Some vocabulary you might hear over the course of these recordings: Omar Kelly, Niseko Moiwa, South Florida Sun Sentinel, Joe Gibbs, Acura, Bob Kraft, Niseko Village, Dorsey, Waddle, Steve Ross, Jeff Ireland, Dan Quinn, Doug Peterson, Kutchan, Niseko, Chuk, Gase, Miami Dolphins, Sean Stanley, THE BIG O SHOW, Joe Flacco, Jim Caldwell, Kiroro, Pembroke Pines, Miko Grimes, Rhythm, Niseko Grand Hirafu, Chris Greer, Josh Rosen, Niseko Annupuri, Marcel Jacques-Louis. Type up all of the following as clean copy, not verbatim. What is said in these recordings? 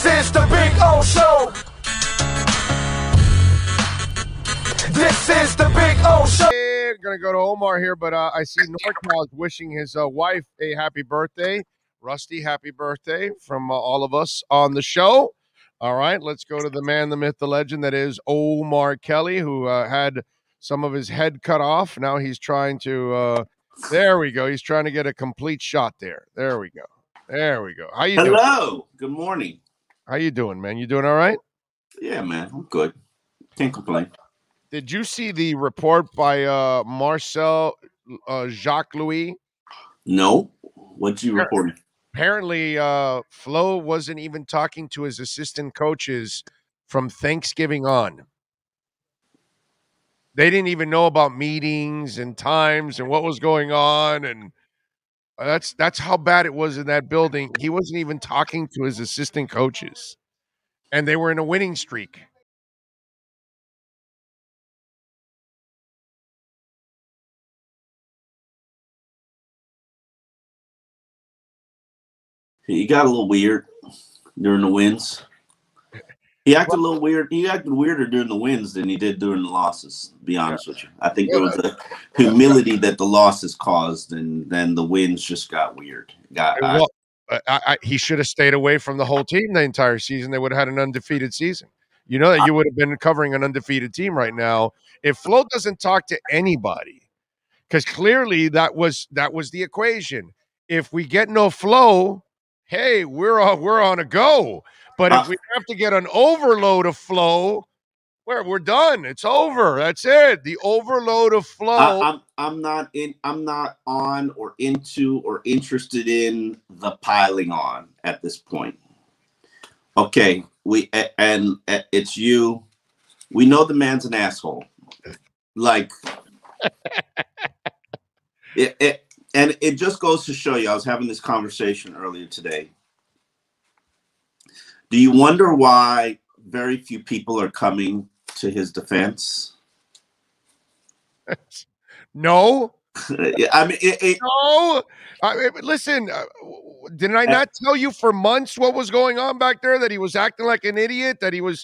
This is the Big O Show. This is the Big O Show. I'm going to go to Omar here, but I see Norcal is wishing his wife a happy birthday. Rusty, happy birthday from all of us on the show. All right, let's go to the man, the myth, the legend that is Omar Kelly, who had some of his head cut off. Now he's trying to there we go. He's trying to get a complete shot there. There we go. There we go. How you doing? Hello. Good morning. How you doing, man? You doing all right? Yeah, man. I'm good. Can't complain. Did you see the report by Marcel Jacques-Louis? No. What'd you report? Apparently, Flo wasn't even talking to his assistant coaches from Thanksgiving on. They didn't even know about meetings and times and what was going on, and that's how bad it was in that building. He wasn't even talking to his assistant coaches, and they were in a winning streak. He got a little weird during the wins. He acted a little weird. He acted weirder during the wins than he did during the losses, to be honest with you. I think there was a humility that the losses caused, and then the wins just got weird. He should have stayed away from the whole team the entire season. They would have had an undefeated season. You know that you would have been covering an undefeated team right now if Flo doesn't talk to anybody, because clearly that was the equation. If we get no Flo, hey, we're on a go. But if we have to get an overload of Flo, we're done. It's over. That's it. The overload of Flo. I'm not on or into or interested in the piling on at this point. Okay, it's you. We know the man's an asshole. Like And it just goes to show you, I was having this conversation earlier today. Do you wonder why very few people are coming to his defense? No. I mean, listen, didn't I not tell you for months what was going on back there? That he was acting like an idiot, that he was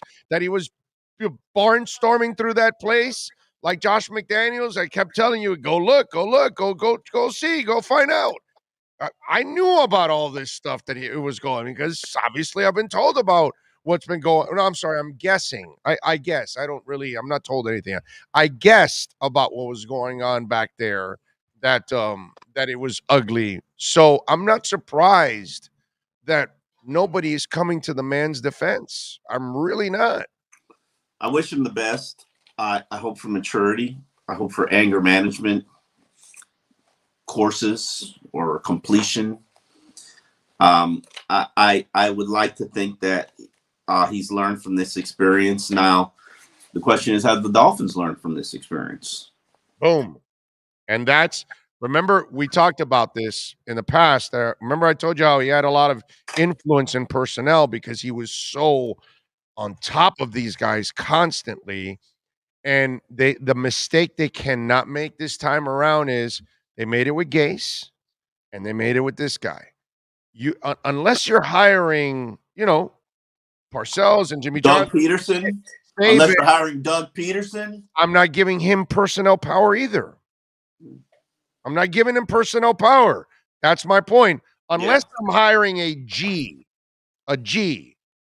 barnstorming through that place? Like Josh McDaniels, I kept telling you, go find out. I knew about all this stuff that it was going, because obviously I've been told about what's been going. No, I'm sorry, I'm guessing. I guess. I'm not told anything. I guessed about what was going on back there, that it was ugly. So I'm not surprised that nobody is coming to the man's defense. I'm really not. I wish him the best. I hope for maturity. I hope for anger management courses or completion. I would like to think that he's learned from this experience. Now, the question is, have the Dolphins learned from this experience? Boom. And remember, we talked about this in the past. Remember, I told you how he had a lot of influence in personnel because he was so on top of these guys constantly. And the mistake they cannot make this time around is they made it with Gase and they made it with this guy. Unless you're hiring, Parcells and Jimmy Johnson. Doug Peterson. Unless you're hiring Doug Peterson. I'm not giving him personnel power either. I'm not giving him personnel power. That's my point. Unless I'm hiring a G, that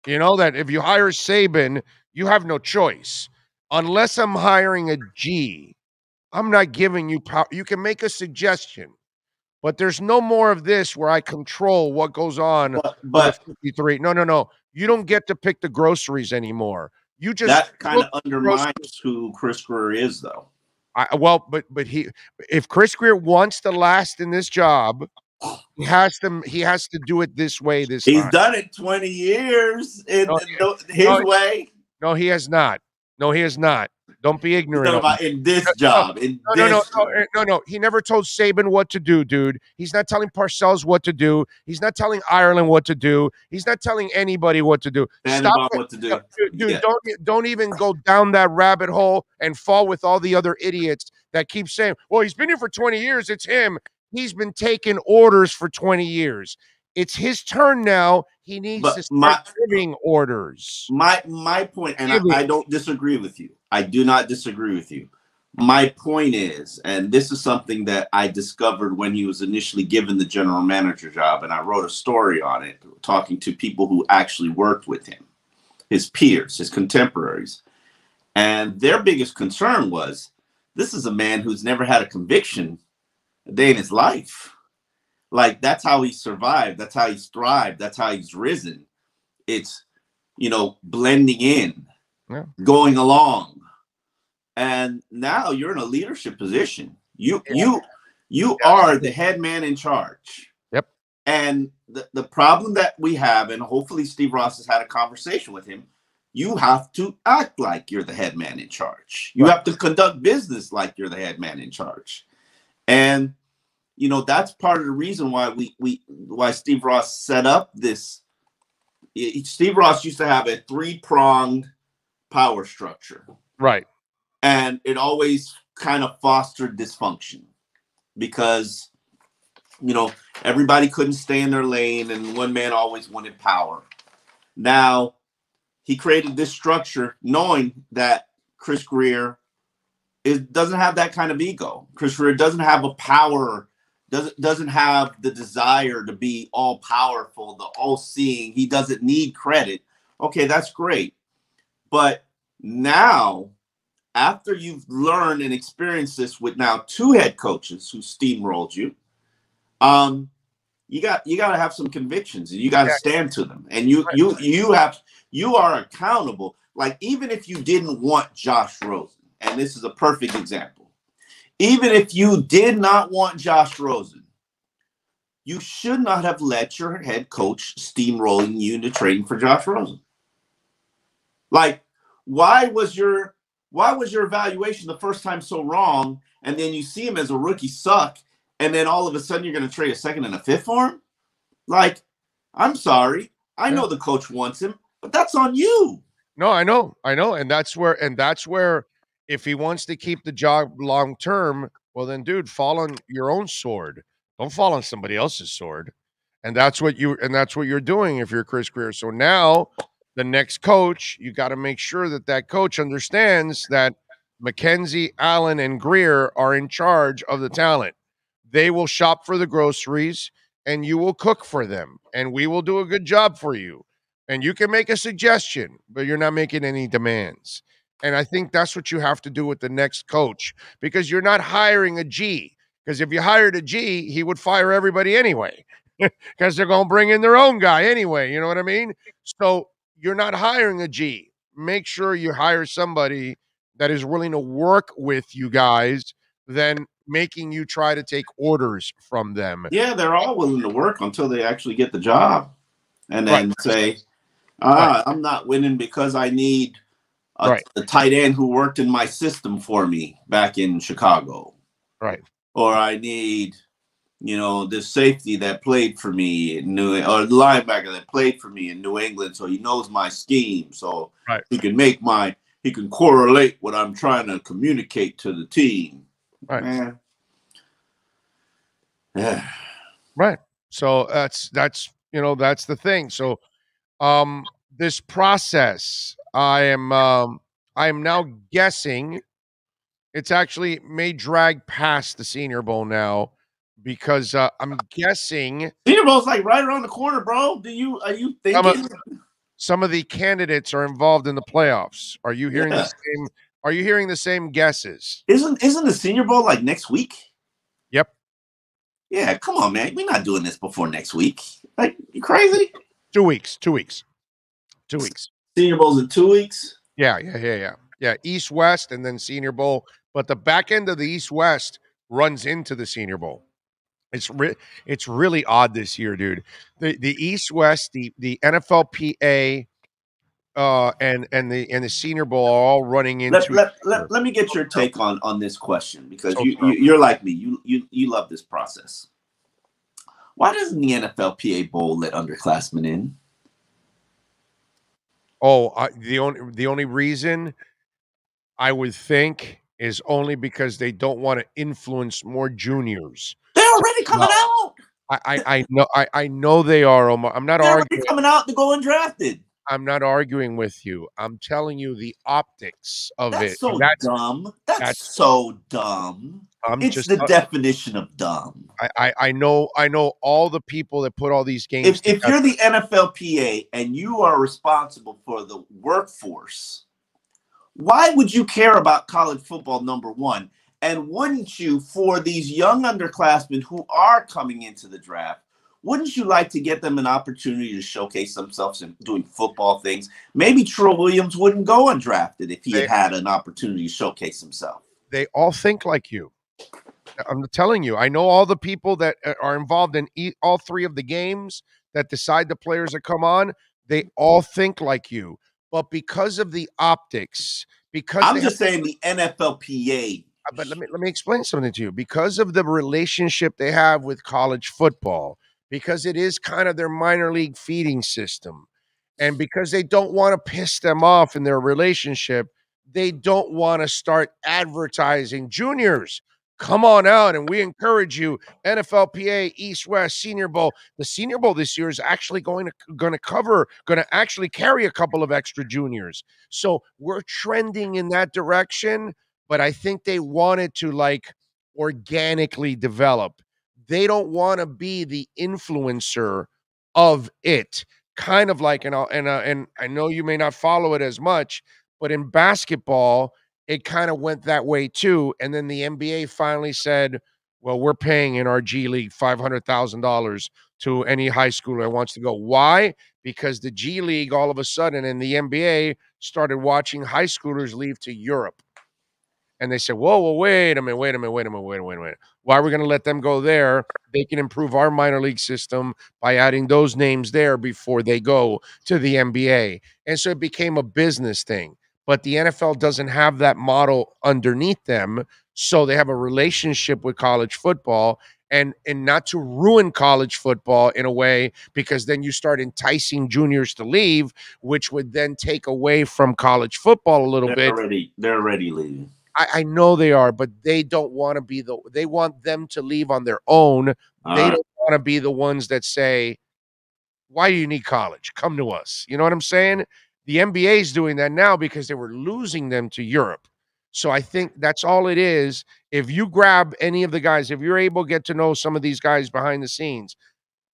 if you hire Saban, you have no choice. Unless I'm hiring a G, I'm not giving you power. You can make a suggestion, but there's no more of this where I control what goes on. But 53. No. You don't get to pick the groceries anymore. You just that kind of undermines who Chris Greer is, though. If Chris Greer wants to last in this job, he has to do it this way. He's done it 20 years his way. No, he has not. No, he is not. Don't be ignorant. No. He never told Saban what to do, dude. He's not telling Parcells what to do. He's not telling Ireland what to do. He's not telling anybody what to do. Stop what to do. Dude, yeah. Don't even go down that rabbit hole and fall with all the other idiots that keep saying, well, he's been here for 20 years. It's him. He's been taking orders for 20 years. It's his turn now. He needs to start giving orders. My point, and I don't disagree with you. I do not disagree with you. My point is, and this is something that I discovered when he was initially given the general manager job, and I wrote a story on it, talking to people who actually worked with him, his peers, his contemporaries. And their biggest concern was, this is a man who's never had a conviction a day in his life. Like, that's how he survived. That's how he's thrived. That's how he's risen. It's, you know, blending in, going along. And now you're in a leadership position. You are the head man in charge. Yep. And the problem that we have, and hopefully Steve Ross has had a conversation with him, you have to act like you're the head man in charge. You have to conduct business like you're the head man in charge. And you know, that's part of the reason why why Steve Ross set up this. Steve Ross used to have a three-pronged power structure. Right. And it always kind of fostered dysfunction because, you know, everybody couldn't stay in their lane and one man always wanted power. Now, he created this structure knowing that Chris Greer doesn't have that kind of ego. Chris Greer doesn't have a power. Doesn't have the desire to be all-powerful, the all-seeing. He doesn't need credit. Okay, that's great. But now, after you've learned and experienced this with now two head coaches who steamrolled you, you got to have some convictions, and you got to stand to them. And you are accountable. Like, even if you didn't want Josh Rosen, and this is a perfect example. Even if you did not want Josh Rosen, you should not have let your head coach steamrolling you into trading for Josh Rosen. Like, why was your evaluation the first time so wrong, and then you see him as a rookie suck, and then all of a sudden you're going to trade a second and a fifth for him? Like, I'm sorry. I know the coach wants him, but that's on you. No, I know, and that's where. If he wants to keep the job long term, well, then, dude, fall on your own sword. Don't fall on somebody else's sword. And that's what you're doing if you're Chris Greer. So now the next coach, you got to make sure that coach understands that Mackenzie, Allen, and Greer are in charge of the talent. They will shop for the groceries, and you will cook for them, and we will do a good job for you. And you can make a suggestion, but you're not making any demands. And I think that's what you have to do with the next coach, because you're not hiring a G. Because if you hired a G, he would fire everybody anyway, because they're going to bring in their own guy anyway. You know what I mean? So you're not hiring a G. Make sure you hire somebody that is willing to work with you guys than making you try to take orders from them. Yeah, they're all willing to work until they actually get the job and then say, I'm not winning because I need – a tight end who worked in my system for me back in Chicago. Right. Or I need, you know, this safety that played for me in New England, or the linebacker that played for me in New England, so he knows my scheme. So he can make he can correlate what I'm trying to communicate to the team. Right. Yeah. Right. So that's you know, that's the thing. So this process, I am now guessing it's actually may drag past the Senior Bowl now, because I'm guessing Senior Bowl's like right around the corner, bro. Are you thinking some of the candidates are involved in the playoffs? Are you hearing the same? Are you hearing the same guesses? Isn't the Senior Bowl like next week? Yep. Yeah, come on, man. We're not doing this before next week. Like, you crazy? 2 weeks. 2 weeks. 2 weeks. Senior Bowl's in 2 weeks. Yeah. East West and then Senior Bowl, but the back end of the East West runs into the Senior Bowl. It's really odd this year, dude. The East West, the NFLPA, and the Senior Bowl are all running into. Let me get your take on this question, because you're like me. You love this process. Why doesn't the NFLPA Bowl let underclassmen in? Oh, the only reason I would think is only because they don't want to influence more juniors. They're already coming out. I know they are, Omar. I'm not arguing. Coming out to go undrafted. I'm not arguing with you. I'm telling you the optics of it. So dumb. That's so dumb. It's the definition of dumb. I know all the people that put all these games. If you're the NFLPA and you are responsible for the workforce, why would you care about college football, number one? And wouldn't you, for these young underclassmen who are coming into the draft, wouldn't you like to get them an opportunity to showcase themselves and doing football things? Maybe Trill Williams wouldn't go undrafted if he had an opportunity to showcase himself. They all think like you. I'm telling you, I know all the people that are involved in all three of the games that decide the players that come on. They all think like you. But because of the optics, because I'm just saying the NFLPA. But let me explain something to you. Because of the relationship they have with college football, because it is kind of their minor league feeding system, and because they don't want to piss them off in their relationship, they don't want to start advertising juniors. Come on out, and we encourage you. NFLPA, East West, Senior Bowl. The Senior Bowl this year is actually going to actually carry a couple of extra juniors. So we're trending in that direction, but I think they want it to like organically develop. They don't want to be the influencer of it. Kind of like, and I know you may not follow it as much, but in basketball, it kind of went that way too. And then the NBA finally said, well, we're paying in our G League $500,000 to any high schooler that wants to go. Why? Because the G League all of a sudden and the NBA started watching high schoolers leave to Europe. And they said, whoa, wait a minute. Why are we going to let them go there? They can improve our minor league system by adding those names there before they go to the NBA. And so it became a business thing. But the NFL doesn't have that model underneath them. So they have a relationship with college football. And not to ruin college football in a way, because then you start enticing juniors to leave, which would then take away from college football a little bit. They're already leaving. I know they are, but they don't want to be the. They want them to leave on their own. They don't want to be the ones that say, "Why do you need college? Come to us." You know what I'm saying? The NBA is doing that now because they were losing them to Europe. So I think that's all it is. If you grab any of the guys, if you're able to get to know some of these guys behind the scenes,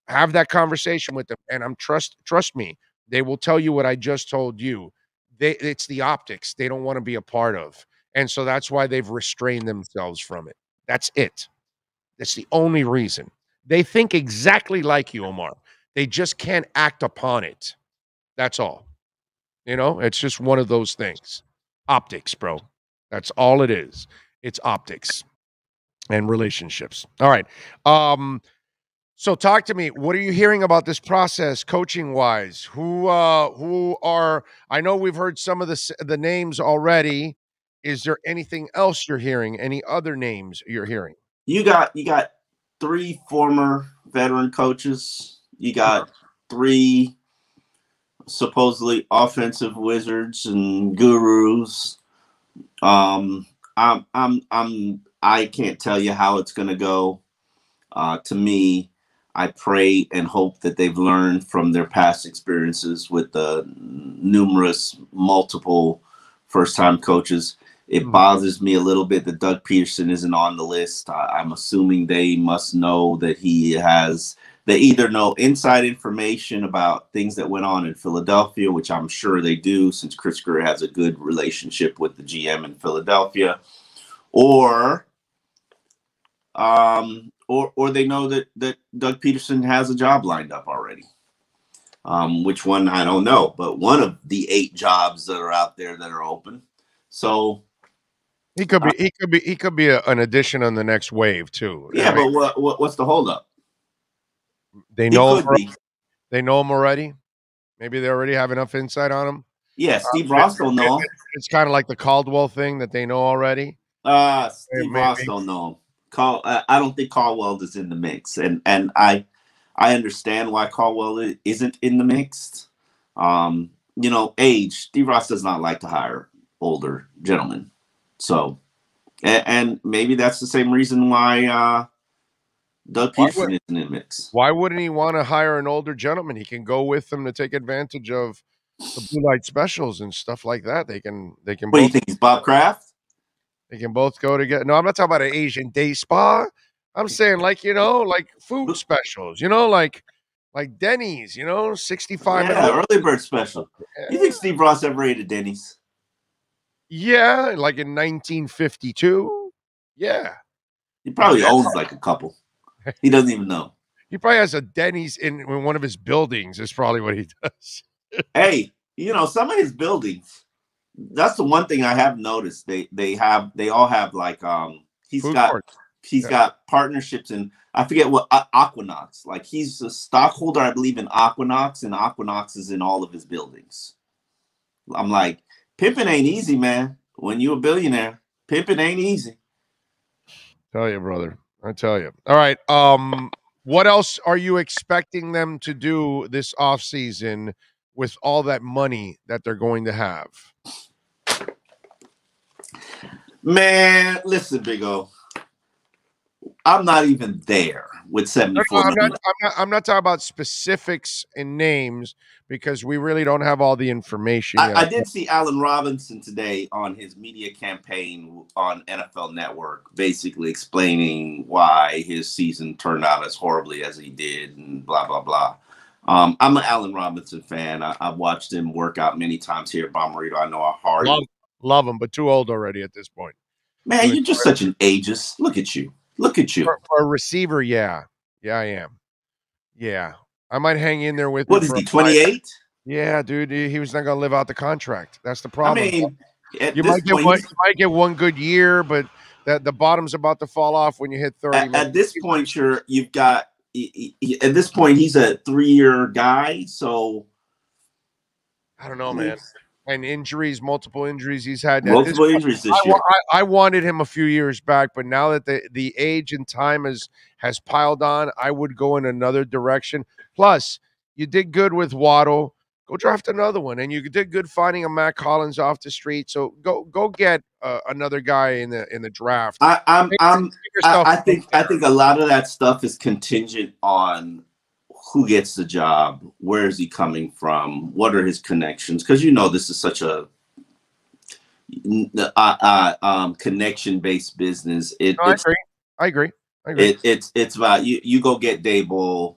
have that conversation with them, and trust me, they will tell you what I just told you. It's the optics they don't want to be a part of. And so that's why they've restrained themselves from it. That's it. That's the only reason. They think exactly like you, Omar. They just can't act upon it. That's all. You know, it's just one of those things. Optics, bro. That's all it is. It's optics and relationships. All right. So talk to me. What are you hearing about this process, coaching-wise? Who are? I know we've heard some of the names already. Is there anything else you're hearing? Any other names you're hearing? You got three former veteran coaches. You got three supposedly offensive wizards and gurus. I can't tell you how it's gonna go. To me, I pray and hope that they've learned from their past experiences with the numerous, multiple first-time coaches. It bothers me a little bit that Doug Peterson isn't on the list. I'm assuming they must know that they either know inside information about things that went on in Philadelphia, which I'm sure they do since Chris Greer has a good relationship with the GM in Philadelphia, or they know that Doug Peterson has a job lined up already. Which one, I don't know, but one of the 8 jobs that are out there that are open. So he could be an addition on the next wave too. Yeah, I mean, but what's the holdup? They know him already. Maybe they already have enough insight on him. Yeah, Steve Ross don't know him. It's kind of like the Caldwell thing that they know already. Steve Ross don't know him. I don't think Caldwell is in the mix, and I understand why Caldwell isn't in the mix. You know, age. Steve Ross does not like to hire older gentlemen. So, and maybe that's the same reason why Doug Peterson is in the mix. Why wouldn't he want to hire an older gentleman? He can go with them to take advantage of the blue light specials and stuff like that. They can. What do you think? He's Bob Kraft. They can both go together. No, I'm not talking about an Asian day spa. I'm saying like food specials. Like Denny's. $65. Yeah, early bird special. Yeah. You think Steve Ross ever ate at Denny's? Yeah, like in 1952. Yeah. He probably owns like a couple. He doesn't even know. He probably has a Denny's in one of his buildings. Is probably what he does. Hey, some of his buildings. That's the one thing I have noticed. They all have like he's got partnerships in. I forget what Aquanox. Like he's a stockholder, I believe, in Aquanox, and Aquanox is in all of his buildings. I'm like, pimping ain't easy, man. When you a billionaire, pimping ain't easy. Tell you, brother. I tell you. All right. What else are you expecting them to do this offseason with all that money that they're going to have? Man, listen, Big O. I'm not even there with 74. I'm not talking about specifics and names because we really don't have all the information. I did see Allen Robinson today on his media campaign on NFL Network, basically explaining why his season turned out as horribly as he did and blah, blah, blah. I'm an Allen Robinson fan. I've watched him work out many times here at Bomarito. I know how hard. Love him, but too old already at this point. Man, you're just such an ageist. Look at you. Look at you. For a receiver, yeah. Yeah, I am. Yeah. I might hang in there with. What is he, 28? Yeah, dude. He was not going to live out the contract. That's the problem. I mean, you might get one good year, but the bottom's about to fall off when you hit 30. At this point, he's a three-year guy. So I don't know, man. And injuries, multiple injuries he's had. Multiple injuries this year. I wanted him a few years back, but now that the age and time has piled on, I would go in another direction. Plus, you did good with Waddle. Go draft another one. And you did good finding a Matt Collins off the street. So go get another guy in the draft. I think a lot of that stuff is contingent on who gets the job, where is he coming from, what are his connections? Because this is such a connection-based business. I agree. It's about you go get Dable.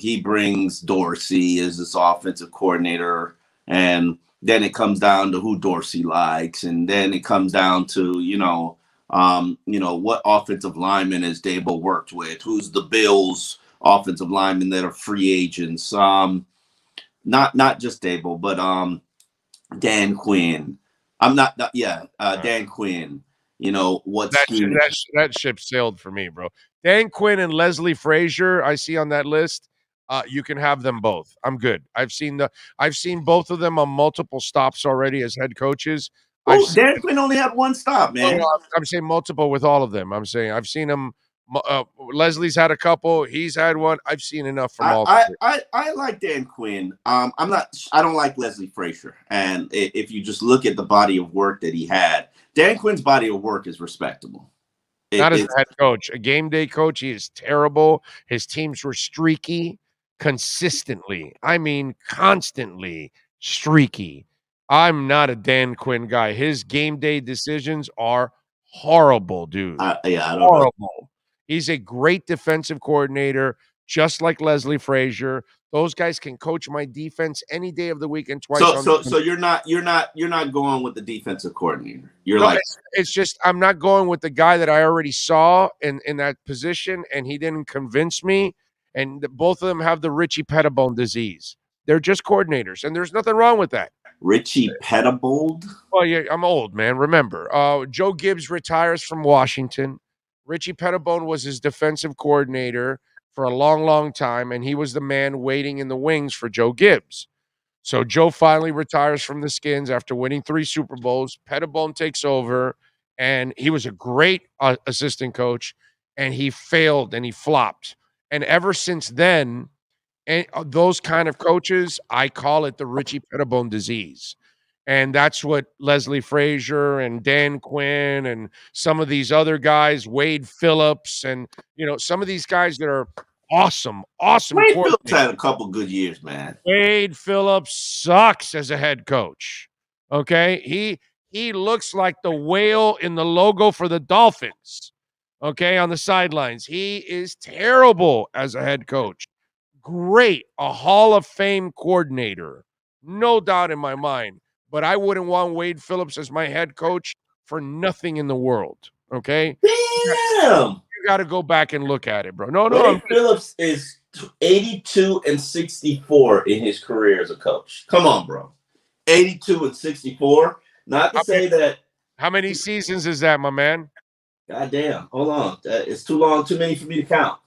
He brings Dorsey as this offensive coordinator, and then it comes down to who Dorsey likes, and then it comes down to what offensive lineman has Dable worked with? Who's the Bills' offensive lineman that are free agents? Not just Dable, but Dan Quinn. Dan Quinn. That ship sailed for me, bro. Dan Quinn and Leslie Frazier, I see on that list. You can have them both. I'm good. I've seen both of them on multiple stops already as head coaches. Oh, Dan Quinn only had one stop, man. I'm saying multiple with all of them. I'm saying I've seen him. Leslie's had a couple. He's had one. I've seen enough from all. I like Dan Quinn. I don't like Leslie Frazier. And if you just look at the body of work that he had, Dan Quinn's body of work is respectable. Not as a head coach, a game day coach. He is terrible. His teams were streaky consistently. I mean, constantly streaky. I'm not a Dan Quinn guy. His game day decisions are horrible, dude. Horrible. He's a great defensive coordinator, just like Leslie Frazier. Those guys can coach my defense any day of the week and twice. So you're not going with the defensive coordinator. It's just I'm not going with the guy that I already saw in that position, and he didn't convince me. And both of them have the Richie Petitbon disease. They're just coordinators, and there's nothing wrong with that. Richie Petitbon. Well, yeah, I'm old, man. Remember, Joe Gibbs retires from Washington. Richie Petitbon was his defensive coordinator for a long, long time, and he was the man waiting in the wings for Joe Gibbs. So Joe finally retires from the Skins after winning 3 Super Bowls. Petitbon takes over, and he was a great assistant coach, and he failed and he flopped. And ever since then. And those kind of coaches, I call it the Richie Petitbon disease. And that's what Leslie Frazier and Dan Quinn and some of these other guys, Wade Phillips, and, you know, some of these guys that are awesome, awesome. Wade Phillips had a couple good years, man. Wade Phillips sucks as a head coach. Okay. He looks like the whale in the logo for the Dolphins. Okay. On the sidelines. He is terrible as a head coach. Great. A Hall of Fame coordinator. No doubt in my mind. But I wouldn't want Wade Phillips as my head coach for nothing in the world. Okay? Damn! You got to go back and look at it, bro. No. Wade Phillips is 82-64 in his career as a coach. Come on, bro. 82-64. Not to say that. How many seasons is that, my man? God damn. Hold on. It's too long, too many for me to count.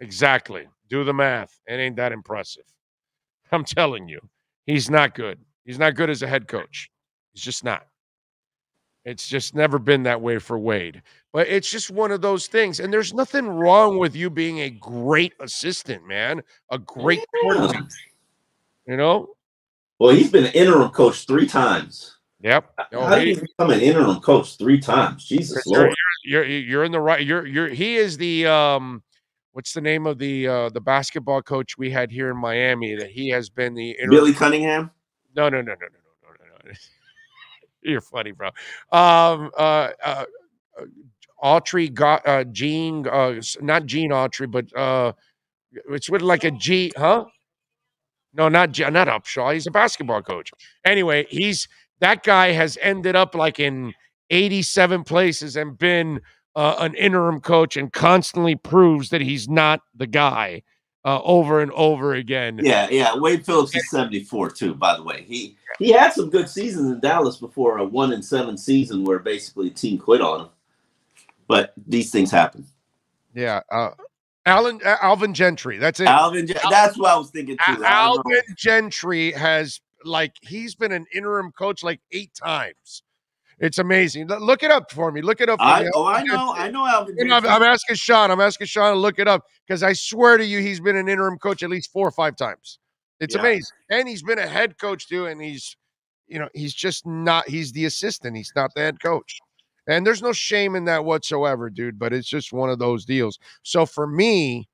Exactly. Do the math. It ain't that impressive. I'm telling you. He's not good. He's not good as a head coach. He's just not. It's just never been that way for Wade. But it's just one of those things. And there's nothing wrong with you being a great assistant, man. A great coordinator. You know? Well, he's been an interim coach 3 times. Yep. How did he become an interim coach 3 times? Jesus Lord. You're in the right. He is the what's the name of the basketball coach we had here in Miami that he has been the interim Billy Cunningham? No. You're funny, bro. Autry got Gene, not Gene Autry, but it's with like a G, huh? No, not Upshaw. He's a basketball coach. Anyway, that guy has ended up like in 87 places and been an interim coach and constantly proves that he's not the guy. Over and over again. Yeah. Wade Phillips is 74 too. By the way, he had some good seasons in Dallas before a 1-7 season where basically the team quit on him. But these things happen. Yeah, Alvin Gentry. That's it. That's what I was thinking too. Alvin Gentry has he's been an interim coach 8 times. It's amazing. Look it up for me. Look it up for me. Oh, I know Alvin. I'm asking Sean. I'm asking Sean to look it up because I swear to you, he's been an interim coach at least 4 or 5 times. It's amazing. And he's been a head coach too. And he's just not, he's the assistant. He's not the head coach. And there's no shame in that whatsoever, dude. But it's just one of those deals. So for me,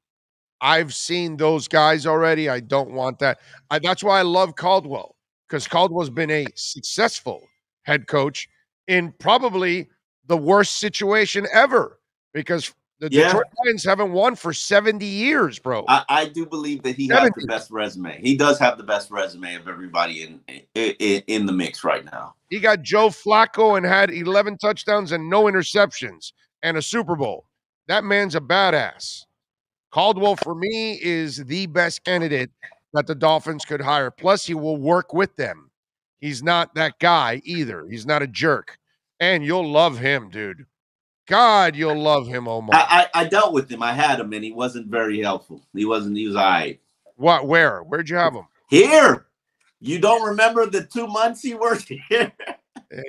I've seen those guys already. I don't want that. That's why I love Caldwell, because Caldwell's been a successful head coach in probably the worst situation ever, because the Detroit Lions haven't won for 70 years, bro. I do believe that he has the best resume. He does have the best resume of everybody in the mix right now. He got Joe Flacco and had 11 touchdowns and no interceptions and a Super Bowl. That man's a badass. Caldwell, for me, is the best candidate that the Dolphins could hire. Plus, he will work with them. He's not that guy either. He's not a jerk. And you'll love him, dude. God, you'll love him, Omar. I dealt with him. I had him, and he wasn't very helpful. He was all right. What? Where? Where'd you have him? Here. You don't remember the 2 months he worked here?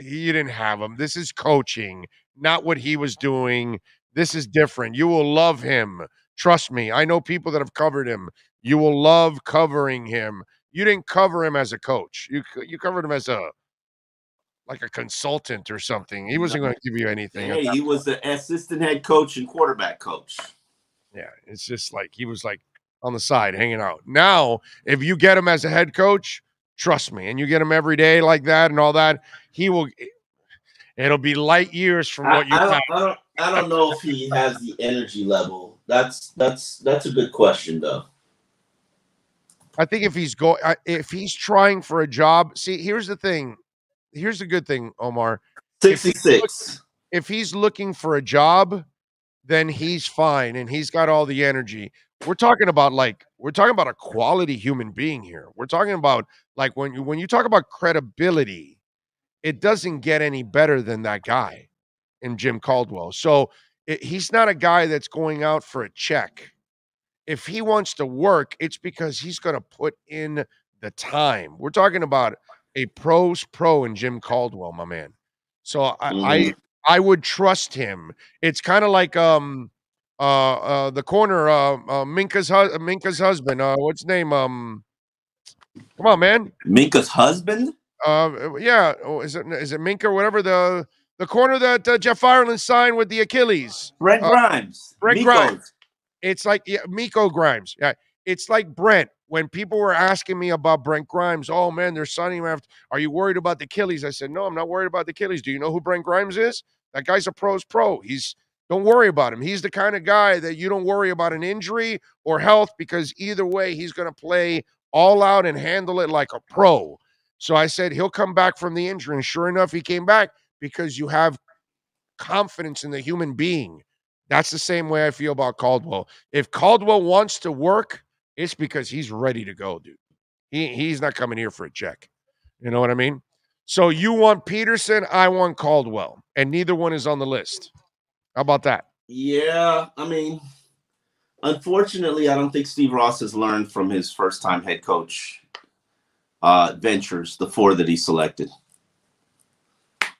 You didn't have him. This is coaching, not what he was doing. This is different. You will love him. Trust me. I know people that have covered him. You will love covering him. You didn't cover him as a coach. You covered him as a consultant or something. He wasn't going to give you anything. Hey, he was the assistant head coach and quarterback coach. Yeah, it's just he was on the side hanging out. Now, if you get him as a head coach, trust me, and you get him every day like that and all that, he will. It'll be light years from what you. I don't know if he has the energy level. That's a good question though. I think if he's trying for a job, see, here's the thing. Here's the good thing, Omar. 66. If he's looking for a job, then he's fine. And he's got all the energy. We're talking about a quality human being here. We're talking about when you talk about credibility, it doesn't get any better than that guy in Jim Caldwell. So he's not a guy that's going out for a check. If he wants to work, it's because he's going to put in the time. We're talking about a pro's pro in Jim Caldwell, my man. So I would trust him. It's kind of like the corner Minka's husband. What's his name? Come on, man. Minka's husband? Is it Minka or whatever, the corner that Jeff Ireland signed with the Achilles? Brent Grimes. Brent Grimes. It's like Miko Grimes. Yeah, it's like Brent. When people were asking me about Brent Grimes, oh, man, they're signing him after. Are you worried about the Achilles? I said, no, I'm not worried about the Achilles. Do you know who Brent Grimes is? That guy's a pro's pro. Don't worry about him. He's the kind of guy that you don't worry about an injury or health, because either way, he's going to play all out and handle it like a pro. So I said, he'll come back from the injury. And sure enough, he came back, because you have confidence in the human being. That's the same way I feel about Caldwell. If Caldwell wants to work, it's because he's ready to go, dude. He's not coming here for a check. You know what I mean? So you want Peterson, I want Caldwell, and neither one is on the list. How about that? Yeah, I mean, unfortunately, I don't think Steve Ross has learned from his first-time head coach ventures, the four that he selected.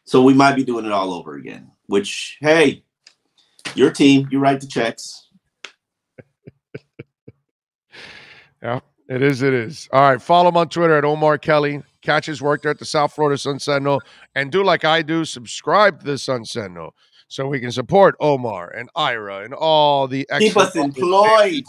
So we might be doing it all over again, which, hey, your team, you write the checks. Yeah, it is. It is. All right. Follow him on Twitter at Omar Kelly. Catch his work there at the South Florida Sun Sentinel. And do like I do, subscribe to the Sun Sentinel so we can support Omar and Ira and all the excellent. Keep us employed.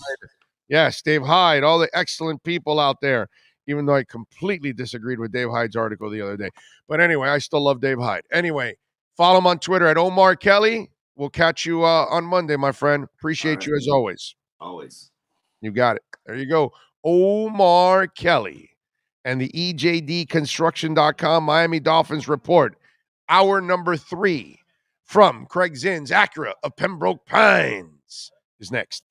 Yes, Dave Hyde, all the excellent people out there, even though I completely disagreed with Dave Hyde's article the other day. But anyway, I still love Dave Hyde. Anyway, follow him on Twitter at Omar Kelly. We'll catch you on Monday, my friend. Appreciate you as always. Always. You got it. There you go. Omar Kelly and the EJDconstruction.com Miami Dolphins report. Hour number 3 from Craig Zinn's Acura of Pembroke Pines is next.